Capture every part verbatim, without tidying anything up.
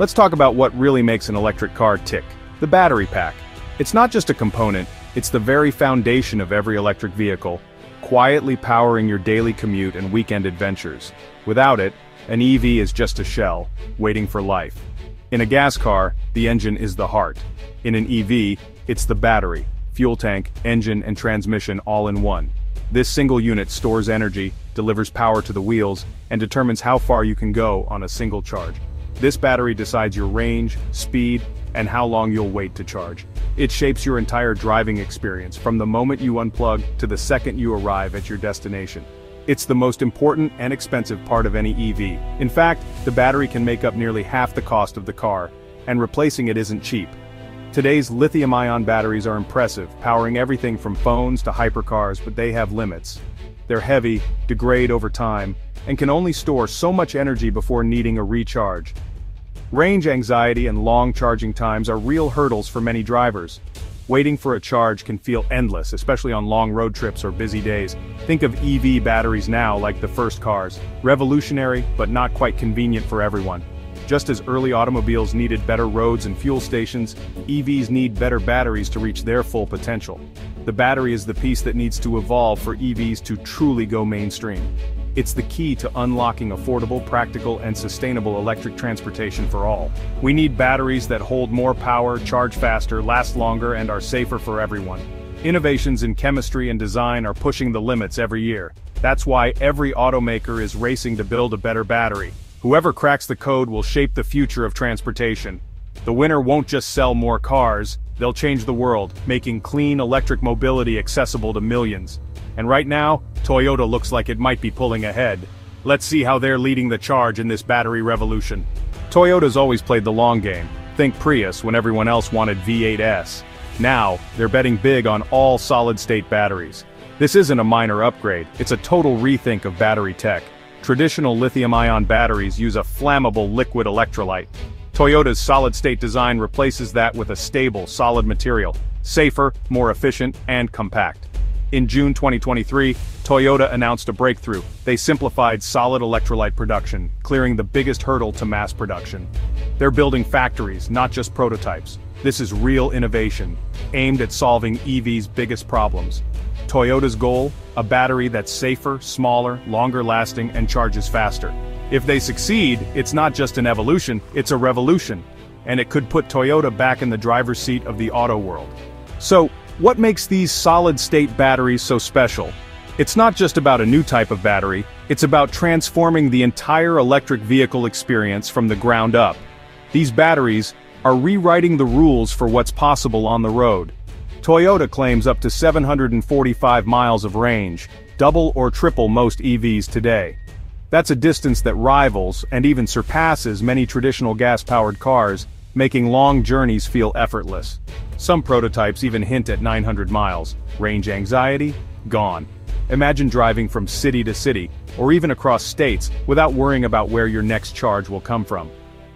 Let's talk about what really makes an electric car tick. The battery pack. It's not just a component, it's the very foundation of every electric vehicle, quietly powering your daily commute and weekend adventures. Without it, an E V is just a shell, waiting for life. In a gas car, the engine is the heart. In an E V, it's the battery, fuel tank, engine, and transmission all in one. This single unit stores energy, delivers power to the wheels, and determines how far you can go on a single charge. This battery decides your range, speed, and how long you'll wait to charge. It shapes your entire driving experience from the moment you unplug to the second you arrive at your destination. It's the most important and expensive part of any E V. In fact, the battery can make up nearly half the cost of the car, and replacing it isn't cheap. Today's lithium-ion batteries are impressive, powering everything from phones to hypercars, but they have limits. They're heavy, degrade over time, and can only store so much energy before needing a recharge. Range anxiety and long charging times are real hurdles for many drivers. Waiting for a charge can feel endless, especially on long road trips or busy days. Think of E V batteries now like the first cars, revolutionary but not quite convenient for everyone. Just as early automobiles needed better roads and fuel stations, E Vs need better batteries to reach their full potential. The battery is the piece that needs to evolve for E Vs to truly go mainstream. It's the key to unlocking affordable, practical, and sustainable electric transportation for all. We need batteries that hold more power, charge faster, last longer, and are safer for everyone. Innovations in chemistry and design are pushing the limits every year. That's why every automaker is racing to build a better battery. Whoever cracks the code will shape the future of transportation. The winner won't just sell more cars, they'll change the world, making clean electric mobility accessible to millions. And right now, Toyota looks like it might be pulling ahead. Let's see how they're leading the charge in this battery revolution. Toyota's always played the long game. Think Prius when everyone else wanted V eight S. Now, they're betting big on all solid-state batteries. This isn't a minor upgrade, it's a total rethink of battery tech. Traditional lithium-ion batteries use a flammable liquid electrolyte. Toyota's solid-state design replaces that with a stable, solid material, safer, more efficient, and compact. In June twenty twenty-three, Toyota announced a breakthrough. They simplified solid electrolyte production, clearing the biggest hurdle to mass production. They're building factories, not just prototypes. This is real innovation, aimed at solving E V's biggest problems. Toyota's goal? A battery that's safer, smaller, longer-lasting, and charges faster. If they succeed, it's not just an evolution, it's a revolution. And it could put Toyota back in the driver's seat of the auto world. So, what makes these solid-state batteries so special? It's not just about a new type of battery, it's about transforming the entire electric vehicle experience from the ground up. These batteries are rewriting the rules for what's possible on the road. Toyota claims up to seven hundred forty-five miles of range, double or triple most E Vs today. That's a distance that rivals and even surpasses many traditional gas-powered cars, making long journeys feel effortless. Some prototypes even hint at nine hundred miles. Range anxiety? Gone. Imagine driving from city to city, or even across states, without worrying about where your next charge will come from.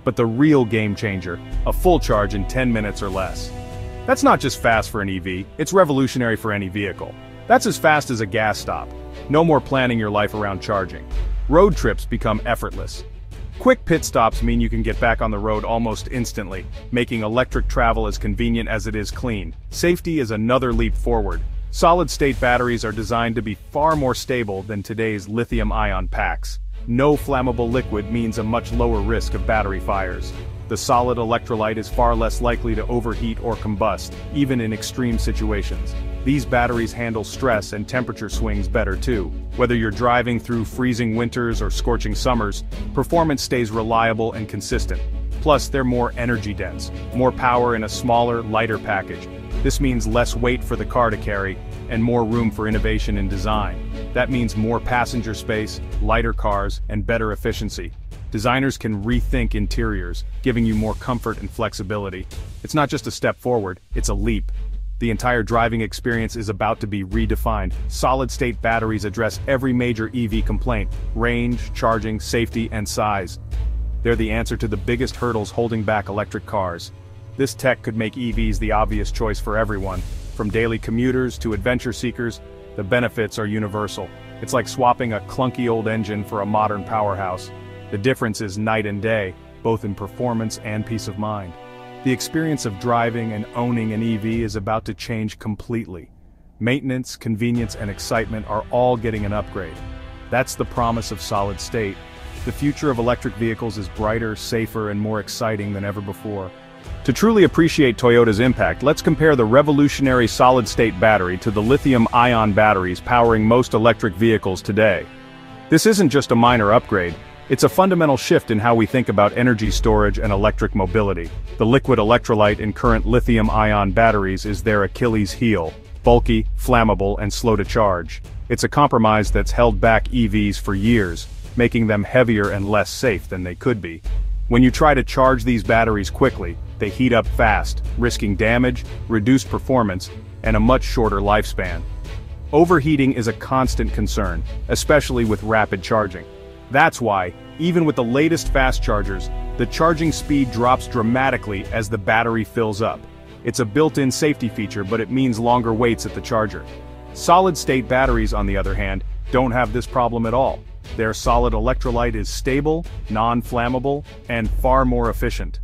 But the real game-changer, a full charge in ten minutes or less. That's not just fast for an E V, it's revolutionary for any vehicle. That's as fast as a gas stop. No more planning your life around charging. Road trips become effortless. Quick pit stops mean you can get back on the road almost instantly, making electric travel as convenient as it is clean. Safety is another leap forward. Solid-state batteries are designed to be far more stable than today's lithium-ion packs. No flammable liquid means a much lower risk of battery fires. The solid electrolyte is far less likely to overheat or combust, even in extreme situations. These batteries handle stress and temperature swings better too. Whether you're driving through freezing winters or scorching summers, performance stays reliable and consistent. Plus, they're more energy dense, more power in a smaller, lighter package. This means less weight for the car to carry, and more room for innovation in design. That means more passenger space, lighter cars, and better efficiency. Designers can rethink interiors, giving you more comfort and flexibility. It's not just a step forward, it's a leap. The entire driving experience is about to be redefined. Solid-state batteries address every major E V complaint: range, charging, safety, and size. They're the answer to the biggest hurdles holding back electric cars. This tech could make E Vs the obvious choice for everyone, from daily commuters to adventure seekers. The benefits are universal. It's like swapping a clunky old engine for a modern powerhouse. The difference is night and day. both in performance and peace of mind. The experience of driving and owning an E V is about to change completely. Maintenance, convenience, and excitement are all getting an upgrade. That's the promise of solid state. The future of electric vehicles is brighter, safer, and more exciting than ever before. To truly appreciate Toyota's impact, let's compare the revolutionary solid-state battery to the lithium-ion batteries powering most electric vehicles today. This isn't just a minor upgrade, it's a fundamental shift in how we think about energy storage and electric mobility. The liquid electrolyte in current lithium-ion batteries is their Achilles heel: bulky, flammable, and slow to charge. It's a compromise that's held back E Vs for years, making them heavier and less safe than they could be. When you try to charge these batteries quickly, they heat up fast, risking damage, reduced performance, and a much shorter lifespan. Overheating is a constant concern, especially with rapid charging. That's why, even with the latest fast chargers, the charging speed drops dramatically as the battery fills up. It's a built-in safety feature, but it means longer waits at the charger. Solid-state batteries, on the other hand, don't have this problem at all. Their solid electrolyte is stable, non-flammable, and far more efficient.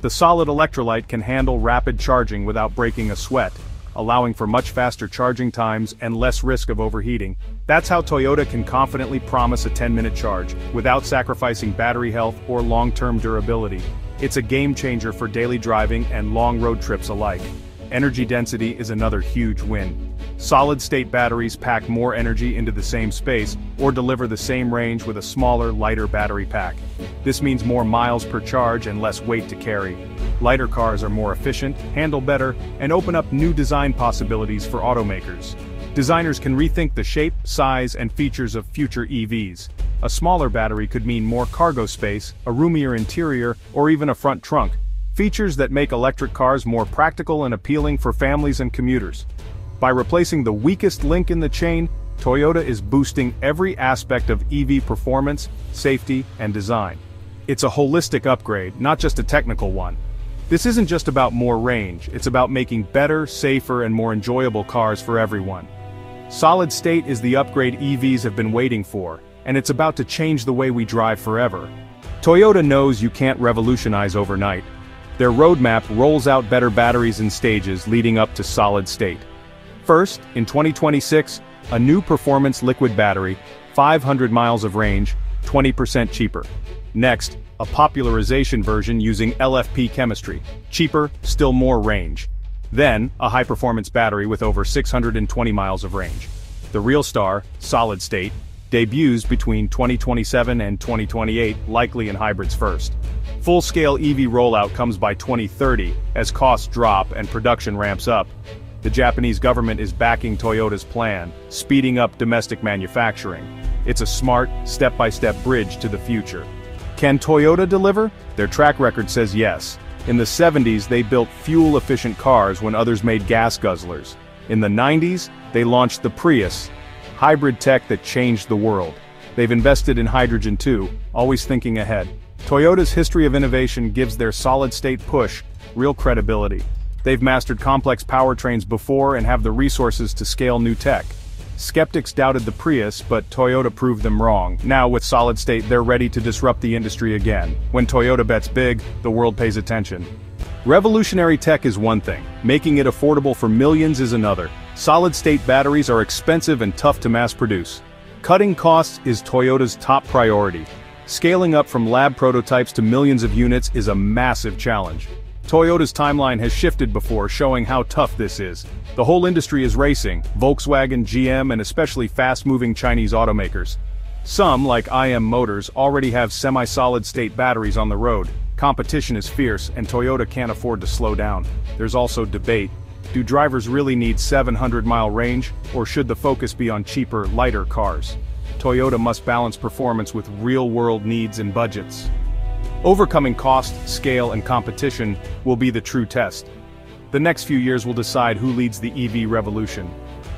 The solid electrolyte can handle rapid charging without breaking a sweat, allowing for much faster charging times and less risk of overheating. That's how Toyota can confidently promise a ten-minute charge, without sacrificing battery health or long-term durability. It's a game-changer for daily driving and long road trips alike. Energy density is another huge win. Solid-state batteries pack more energy into the same space, or deliver the same range with a smaller, lighter battery pack. This means more miles per charge and less weight to carry. Lighter cars are more efficient, handle better, and open up new design possibilities for automakers. Designers can rethink the shape, size, and features of future E Vs. A smaller battery could mean more cargo space, a roomier interior, or even a front trunk. Features that make electric cars more practical and appealing for families and commuters. By replacing the weakest link in the chain, Toyota is boosting every aspect of E V performance, safety, and design. It's a holistic upgrade, not just a technical one. This isn't just about more range, it's about making better, safer, and more enjoyable cars for everyone. Solid state is the upgrade E Vs have been waiting for, and it's about to change the way we drive forever. Toyota knows you can't revolutionize overnight. Their roadmap rolls out better batteries in stages leading up to solid state. First, in twenty twenty-six, a new performance liquid battery, five hundred miles of range, twenty percent cheaper. Next, a popularization version using L F P chemistry, cheaper, still more range. Then, a high-performance battery with over six hundred twenty miles of range. The real star, solid state, debuts between twenty twenty-seven and twenty twenty-eight, likely in hybrids first. Full-scale E V rollout comes by twenty thirty, as costs drop and production ramps up. The Japanese government is backing Toyota's plan, speeding up domestic manufacturing. It's a smart, step-by-step bridge to the future. Can Toyota deliver? Their track record says yes. In the seventies, they built fuel-efficient cars when others made gas guzzlers. In the nineties, they launched the Prius, hybrid tech that changed the world. They've invested in hydrogen too, always thinking ahead. Toyota's history of innovation gives their solid-state push real credibility. They've mastered complex powertrains before and have the resources to scale new tech. Skeptics doubted the Prius, but Toyota proved them wrong. Now with solid-state, they're ready to disrupt the industry again. When Toyota bets big, the world pays attention. Revolutionary tech is one thing, making it affordable for millions is another. Solid-state batteries are expensive and tough to mass-produce. Cutting costs is Toyota's top priority. Scaling up from lab prototypes to millions of units is a massive challenge. Toyota's timeline has shifted before, showing how tough this is. The whole industry is racing, Volkswagen, G M, and especially fast-moving Chinese automakers. Some, like I M Motors, already have semi-solid-state batteries on the road. Competition is fierce, and Toyota can't afford to slow down. There's also debate. Do drivers really need seven hundred mile range, or should the focus be on cheaper, lighter cars? Toyota must balance performance with real-world needs and budgets. Overcoming cost, scale, and competition will be the true test. The next few years will decide who leads the E V revolution.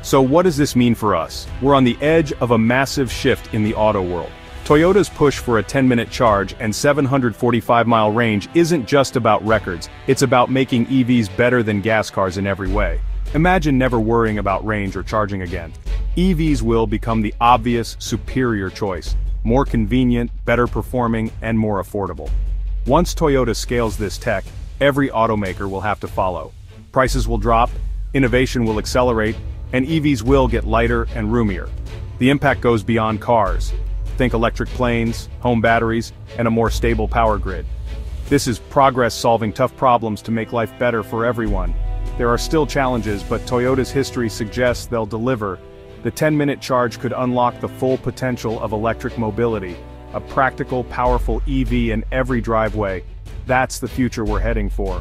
So what does this mean for us? We're on the edge of a massive shift in the auto world. Toyota's push for a ten-minute charge and seven hundred forty-five mile range isn't just about records, it's about making E Vs better than gas cars in every way. Imagine never worrying about range or charging again. E Vs will become the obvious, superior choice, more convenient, better performing, and more affordable. Once Toyota scales this tech, every automaker will have to follow. Prices will drop, innovation will accelerate, and E Vs will get lighter and roomier. The impact goes beyond cars. Think electric planes, home batteries, and a more stable power grid. This is progress solving tough problems to make life better for everyone. There are still challenges, but Toyota's history suggests they'll deliver. The ten-minute charge could unlock the full potential of electric mobility, a practical, powerful E V in every driveway. That's the future we're heading for.